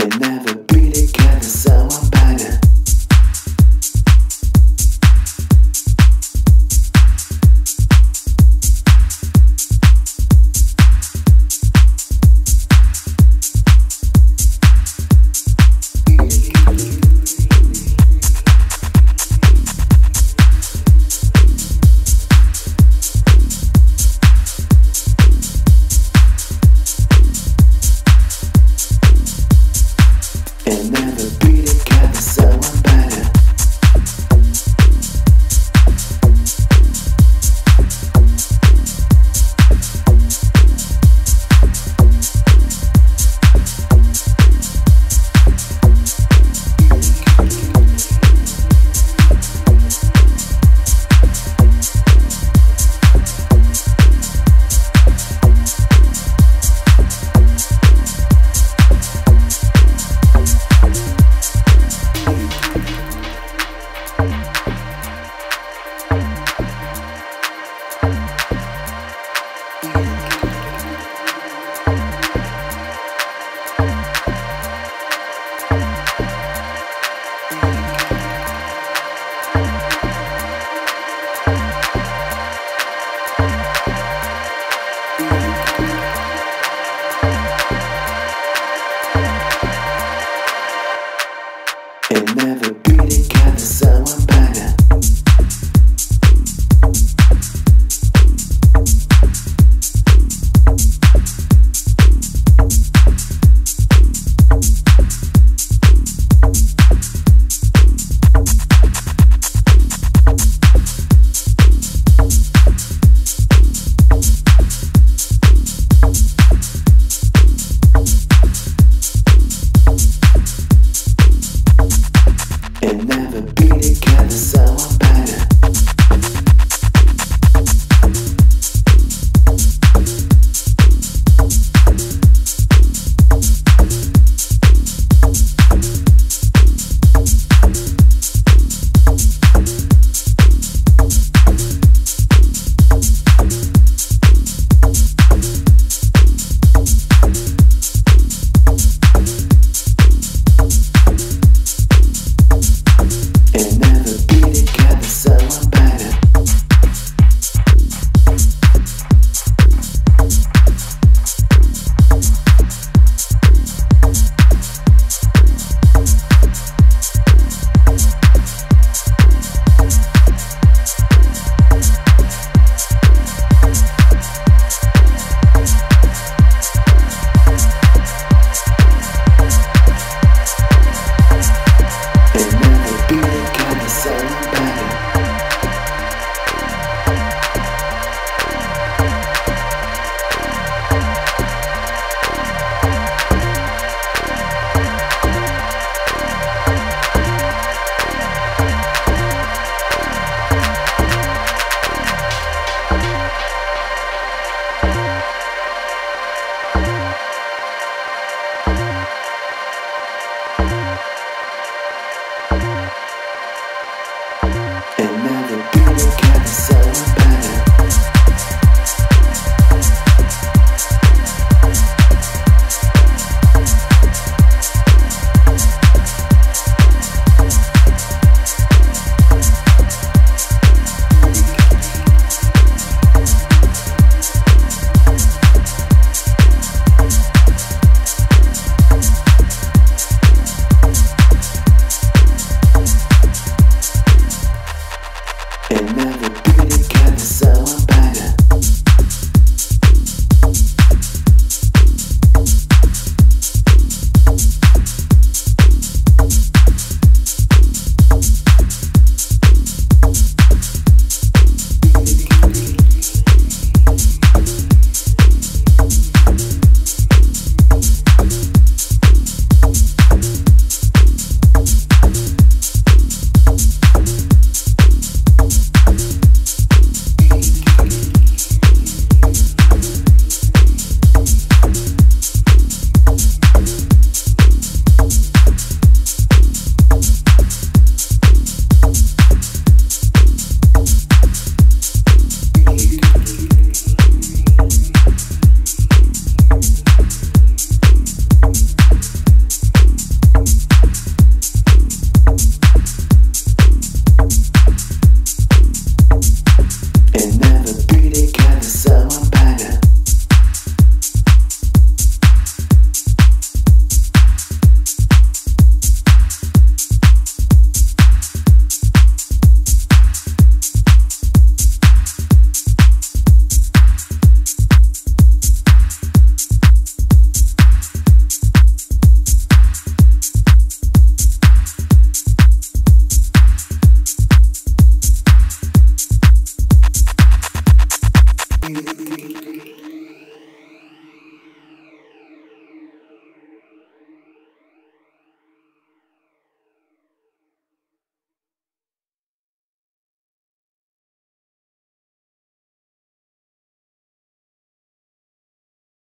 and never